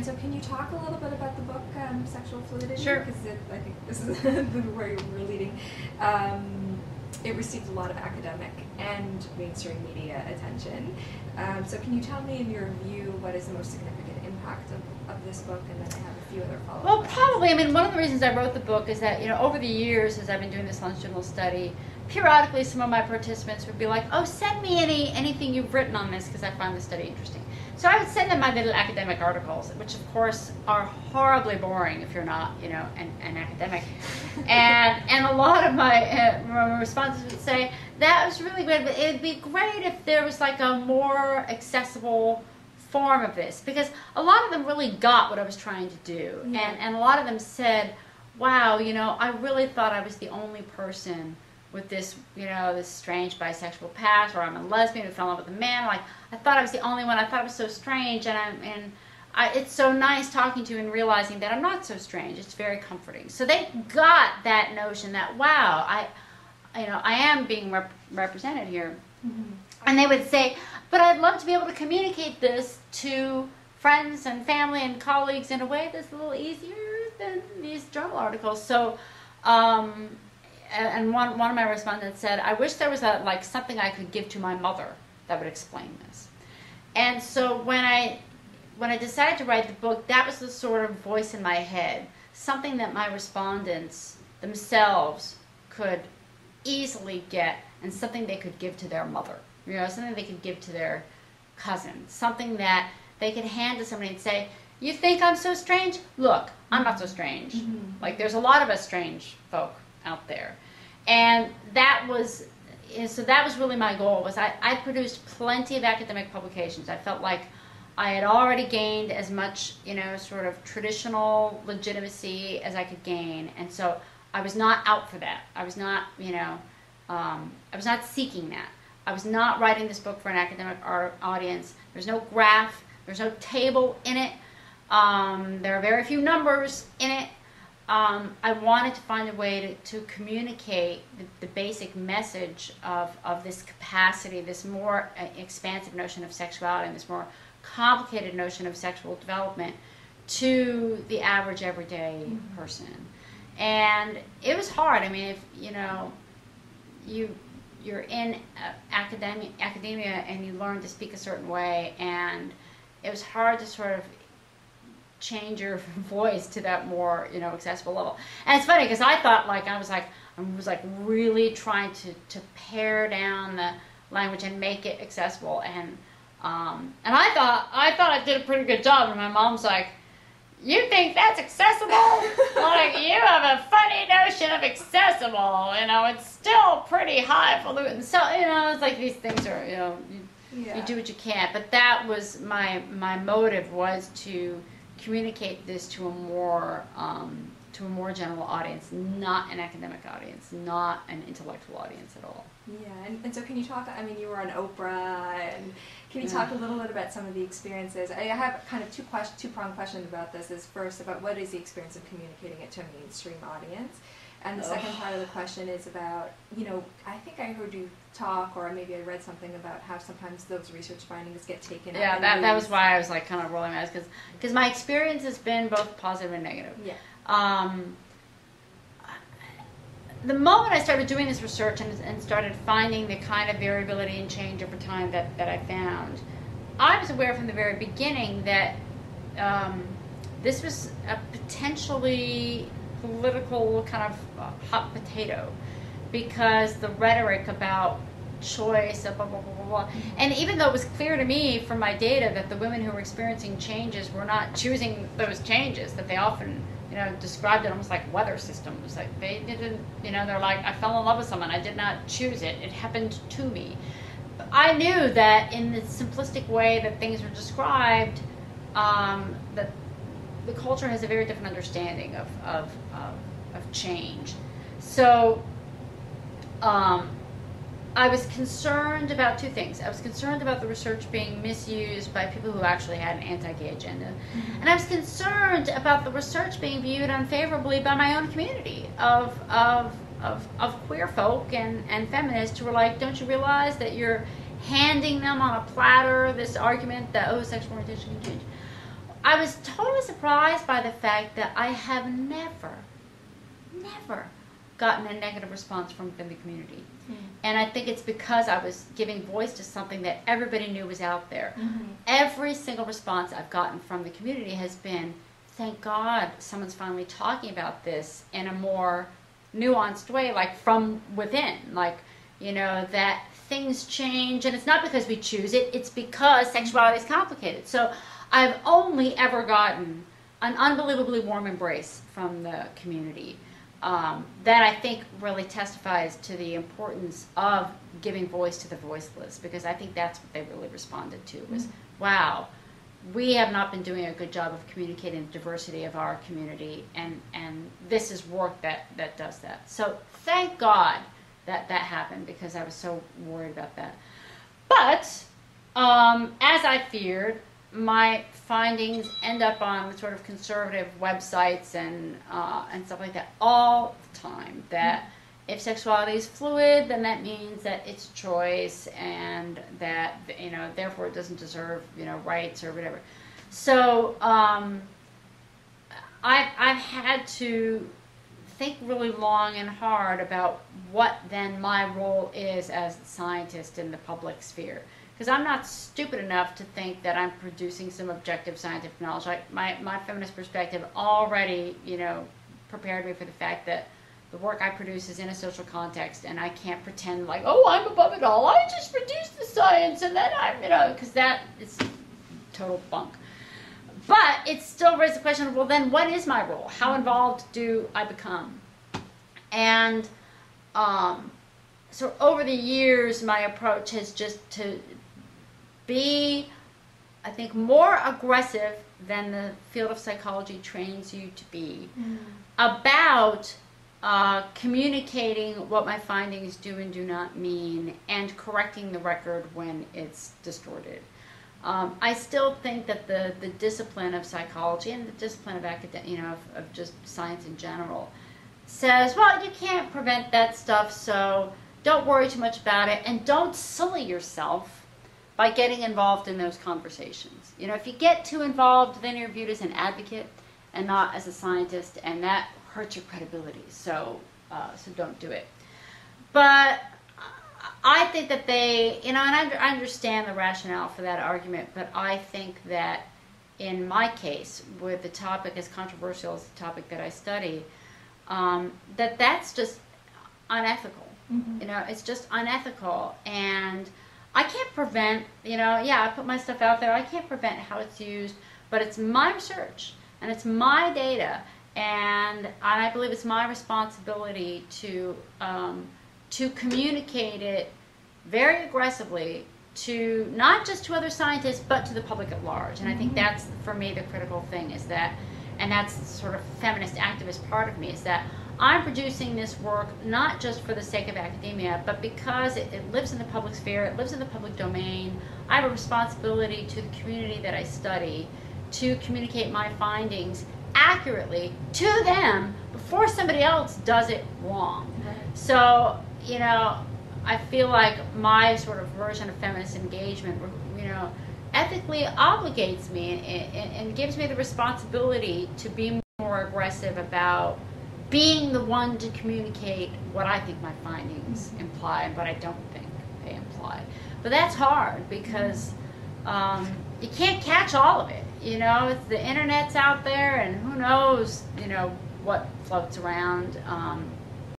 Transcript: And so can you talk a little bit about the book, Sexual Fluidity? Sure. Because I think this is where you were leading. It received a lot of academic and mainstream media attention. So can you tell me, in your view, what is the most significant impact of this book? And then I have a few other follow-up questions. Well, probably, I mean, one of the reasons I wrote the book is that, you know, over the years, as I've been doing this longitudinal study, periodically some of my participants would be like, oh, send me anything you've written on this, because I find the study interesting. So I would send them my little academic articles, which of course are horribly boring if you're not, you know, an academic. And a lot of my responses would say, that was really good, but it would be great if there was like a more accessible form of this, because a lot of them really got what I was trying to do. Yeah. And a lot of them said, wow, you know, I really thought I was the only person with this, you know, this strange bisexual past, or I'm a lesbian who fell in love with a man. Like, I thought I was the only one. I thought it was so strange, and it's so nice talking to you and realizing that I'm not so strange. It's very comforting. So they got that notion that, wow, I am being represented here. Mm-hmm. And they would say, but I'd love to be able to communicate this to friends and family and colleagues in a way that's a little easier than these journal articles. So. And one of my respondents said, I wish there was a, like, something I could give to my mother that would explain this. And so when I decided to write the book, that was the sort of voice in my head, something that my respondents themselves could easily get, and something they could give to their mother, you know, something they could give to their cousin, something that they could hand to somebody and say, you think I'm so strange? Look, I'm not so strange. Mm-hmm. Like, there's a lot of us strange folk out there. And that was, so that was really my goal, was I produced plenty of academic publications. I felt like I had already gained as much, you know, sort of traditional legitimacy as I could gain. And so I was not out for that. I was not, you know, I was not seeking that. I was not writing this book for an academic audience. There's no graph, there's no table in it. There are very few numbers in it. I wanted to find a way to communicate the basic message of this capacity, this more expansive notion of sexuality, and this more complicated notion of sexual development to the average everyday person. And it was hard. I mean, if you know, you're in academia and you learn to speak a certain way, and it was hard to sort of change your voice to that more, you know, accessible level. And it's funny, because I thought, like, I was really trying to pare down the language and make it accessible, and I thought I did a pretty good job, and my mom's like, you think that's accessible? Like, you have a funny notion of accessible, you know, it's still pretty highfalutin. So, you know, it's like, these things are, you know, you do what you can. But that was my motive, was to communicate this to a more general audience, not an academic audience, not an intellectual audience at all. Yeah, and so can you talk, I mean, you were on Oprah, and can you talk a little bit about some of the experiences? I have kind of two-pronged questions about this. Is first about what is the experience of communicating it to a mainstream audience? And the second part of the question is about, you know, I think I heard you talk, or maybe I read something about how sometimes those research findings get taken up. Yeah, that was why I was like kind of rolling my eyes, because my experience has been both positive and negative. Yeah. The moment I started doing this research and started finding the kind of variability and change over time that I found, I was aware from the very beginning that this was a potentially political kind of hot potato, because the rhetoric about choice, blah, blah, blah, blah, blah. Mm-hmm. And even though it was clear to me from my data that the women who were experiencing changes were not choosing those changes, that they often, you know, described it almost like weather systems. Like, they didn't, you know, they're like, I fell in love with someone, I did not choose it, it happened to me. But I knew that in the simplistic way that things were described, that the culture has a very different understanding of change. So I was concerned about two things. I was concerned about the research being misused by people who actually had an anti-gay agenda. Mm-hmm. And I was concerned about the research being viewed unfavorably by my own community of queer folk and feminists who were like, don't you realize that you're handing them on a platter this argument that, oh, sexual orientation can change? I was totally surprised by the fact that I have never gotten a negative response from the community. Mm-hmm. And I think it's because I was giving voice to something that everybody knew was out there. Mm-hmm. Every single response I've gotten from the community has been, thank God someone's finally talking about this in a more nuanced way, like from within, like, you know, that things change, and it's not because we choose it, it's because sexuality is complicated. So I've only ever gotten an unbelievably warm embrace from the community. That I think really testifies to the importance of giving voice to the voiceless, because I think that's what they really responded to was, mm-hmm. wow, we have not been doing a good job of communicating the diversity of our community, and this is work that does that. So thank God that happened, because I was so worried about that. But as I feared, my findings end up on sort of conservative websites and stuff like that all the time. That if sexuality is fluid, then that means that it's choice, and that, you know, therefore it doesn't deserve, you know, rights or whatever. So I've had to think really long and hard about what then my role is as a scientist in the public sphere. Because I'm not stupid enough to think that I'm producing some objective scientific knowledge. Like my feminist perspective already, you know, prepared me for the fact that the work I produce is in a social context, and I can't pretend like, oh, I'm above it all. I just produce the science, and then I'm, you know, because that is total bunk. But it still raises the question of, well, then what is my role? How involved do I become? And so over the years, my approach has just to be, I think, more aggressive than the field of psychology trains you to be, mm-hmm. about communicating what my findings do and do not mean, and correcting the record when it's distorted. I still think that the discipline of psychology and the discipline of academic, you know, of just science in general, says, well, you can't prevent that stuff, so don't worry too much about it, and don't sully yourself by getting involved in those conversations. You know, if you get too involved, then you're viewed as an advocate and not as a scientist, and that hurts your credibility, so don't do it. But I think that they, you know, and I understand the rationale for that argument, but I think that in my case, with the topic as controversial as the topic that I study, that's just unethical. Mm-hmm. You know, it's just unethical, and I can't prevent, you know, yeah, I put my stuff out there, I can't prevent how it's used, but it's my research, and it's my data, and I believe it's my responsibility to communicate it very aggressively to, not just to other scientists, but to the public at large. And I think that's, for me, the critical thing is that, and that's sort of feminist activist part of me, is that I'm producing this work not just for the sake of academia, but because it lives in the public sphere, it lives in the public domain. I have a responsibility to the community that I study to communicate my findings accurately to them before somebody else does it wrong. Right. So, you know, I feel like my sort of version of feminist engagement, you know, ethically obligates me and gives me the responsibility to be more aggressive about being the one to communicate what I think my findings imply and what I don't think they imply. But that's hard, because you can't catch all of it. You know, it's, the internet's out there, and who knows, you know, what floats around.